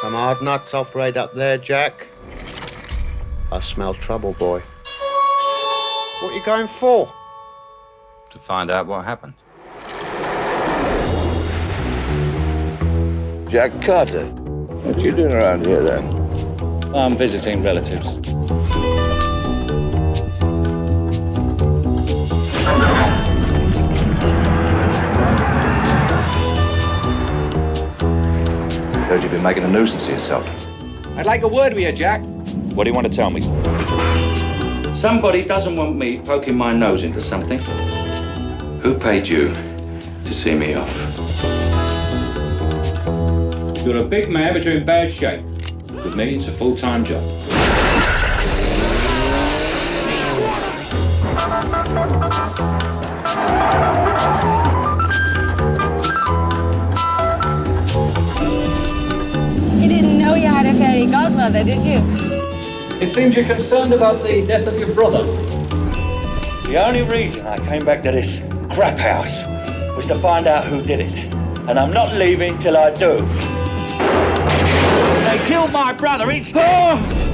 Some hard nuts off right up there, Jack. I smell trouble, boy. What are you going for? To find out what happened. Jack Carter, what are you doing around here, then? I'm visiting relatives. Heard you've been making a nuisance of yourself. I'd like a word with you, Jack. What do you want to tell me? Somebody doesn't want me poking my nose into something. Who paid you to see me off? You're a big man, but you're in bad shape. With me, it's a full-time job. You didn't know you had a fairy godmother, did you? It seems you're concerned about the death of your brother. The only reason I came back to this crap house was to find out who did it. And I'm not leaving till I do. They killed my brother, it's... Oh!